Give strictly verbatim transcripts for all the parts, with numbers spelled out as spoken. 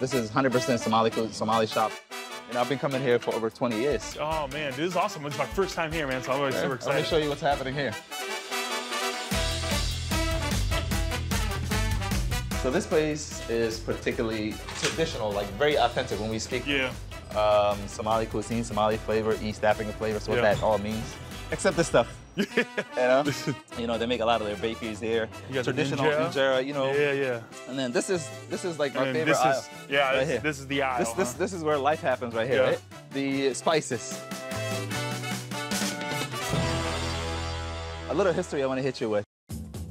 This is one hundred percent Somali food, Somali shop. And I've been coming here for over twenty years. Oh, man, this is awesome. It's my first time here, man, so I'm always super excited. Let me show you what's happening here. So this place is particularly traditional, like very authentic when we speak. Yeah. Um, Somali cuisine, Somali flavor, East African flavor, so what yeah. that all means. Except this stuff. Yeah. You know? You know, they make a lot of their bakeries here. You got traditional the injera, you know. Yeah, yeah. And then this is this is like my and favorite this aisle. Is, yeah, right this, here. This is the aisle. This this, huh? this is where life happens right here, yeah. right? The spices. A little history I want to hit you with.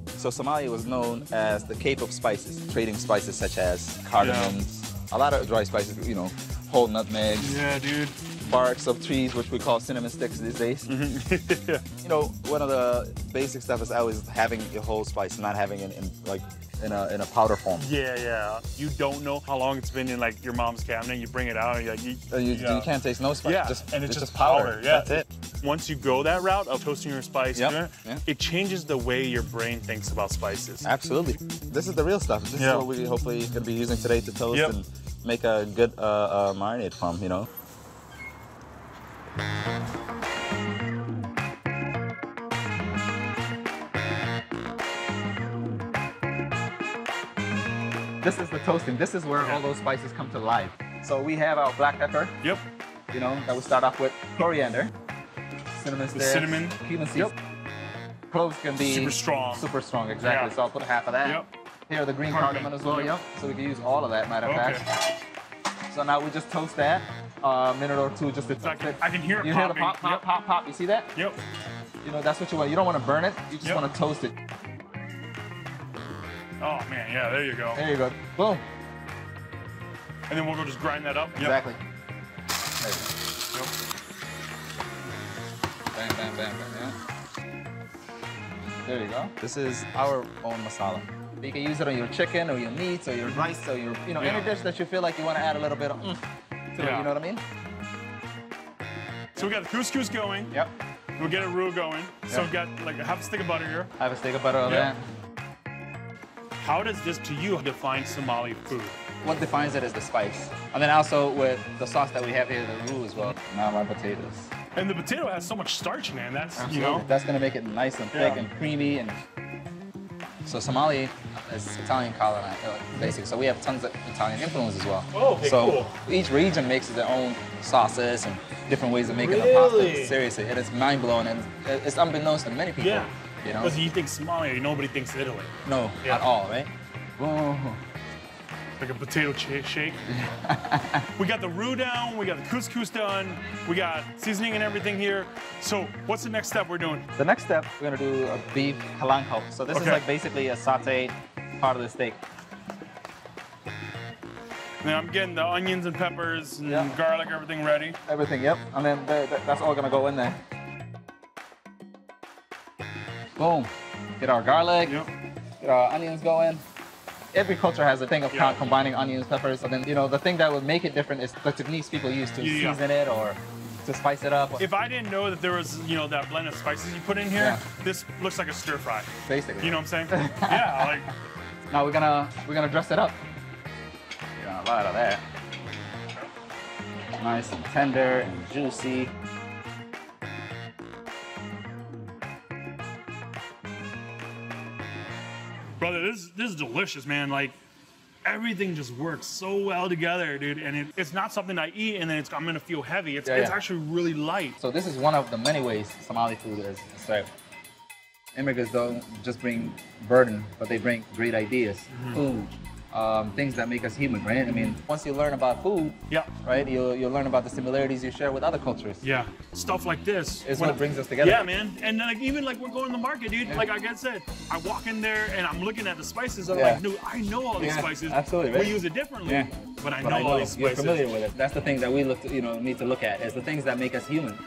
So Somalia was known as the Cape of Spices, trading spices such as cardamoms, yeah. a lot of dry spices, you know, whole nutmegs. Yeah, dude. Barks of trees, which we call cinnamon sticks these days. Mm-hmm. yeah. You know, one of the basic stuff is always having your whole spice, not having it in like in a in a powder form. Yeah, yeah. You don't know how long it's been in like your mom's cabinet. You bring it out, and you're like, you, uh, you, yeah. you can't taste no spice. Yeah, just, and it's, it's just, just powder. powder. Yeah, that's it. Once you go that route of toasting your spice, yep. dinner, yeah. it changes the way your brain thinks about spices. Absolutely. This is the real stuff. This yeah. is what we hopefully gonna be using today to toast yep. and make a good uh, uh, marinade from. You know. This is the toasting. This is where yeah. all those spices come to life. So we have our black pepper. Yep. You know, that we start off with coriander, cinnamon sticks, cinnamon, cumin seeds. Yep. Cloves can be super strong. Super strong, exactly. Yeah. So I'll put half of that. Yep. Here are the green cardamom as well. Yep. So we can use all of that, matter of okay. fact. So now we just toast that. A minute or two just to toast it. I can hear it. You popping. hear the pop, pop, yep. pop, pop. You see that? Yep. You know, that's what you want. You don't want to burn it. You just yep. want to toast it. Oh man, yeah, there you go. There you go. Boom. And then we'll go just grind that up. Exactly. Yep. There you go. Yep. Bam, bam, bam, bam, yeah. There you go. This is our own masala. You can use it on your chicken or your meats or your rice or your, you know, yeah. any dish that you feel like you want to add a little bit of mm. So yeah. you know what I mean? So we got the couscous going. Yep. We'll get a roux going. Yep. So we've got like a half a stick of butter here. Half a stick of butter on yep. that. How does this, to you, define Somali food? What defines it is the spice. And then also with the sauce that we have here, the roux as well. Now my potatoes. And the potato has so much starch in it, and that's, Absolutely. you know. That's gonna make it nice and thick yeah. and creamy. and. So Somali is Italian colonized, basically. So we have tons of Italian influence as well. Oh, okay, so cool. each region makes their own sauces and different ways of making really? the pasta. Seriously, it is mind blowing, and it's unbeknownst to many people. Yeah. You know, because you think Somalia, nobody thinks Italy. No, yeah. at all, right? Whoa. Like a potato shake. We got the roux down. We got the couscous done. We got seasoning and everything here. So what's the next step we're doing? The next step, we're gonna do a beef halangho. So this okay. is like basically a sauteed part of the steak. Now I'm getting the onions and peppers and yep. garlic, everything ready. Everything, yep. And then the, the, that's all gonna go in there. Boom. Get our garlic. Yep. Get our onions going. Every culture has a thing of yeah. combining onions, peppers, and then, you know, the thing that would make it different is the techniques people use to yeah. season it or to spice it up. If I didn't know that there was, you know, that blend of spices you put in here, yeah. this looks like a stir fry. Basically. You know what I'm saying? yeah, like. Now we're gonna, we're gonna dress it up. You know, a lot of that. Nice and tender and juicy. Brother, this, this is delicious, man. Like, everything just works so well together, dude. And it, it's not something I eat and then it's, I'm gonna feel heavy. It's, yeah, it's yeah. actually really light. So this is one of the many ways Somali food is served. Immigrants don't just bring burden, but they bring great ideas, mm-hmm. food, um, things that make us human, right? I mean, once you learn about food, yeah, right, you'll, you'll learn about the similarities you share with other cultures. Yeah, stuff like this is what it brings us together. Yeah, man. And then, like, even like we're going to the market, dude. Yeah. Like, like I said, I walk in there and I'm looking at the spices. I'm yeah. like, dude, I know all these yeah, spices. Absolutely, right? We use it differently, yeah. but I know, but I know all these spices. You're familiar with it. That's the thing that we look, to, you know, need to look at is the things that make us human.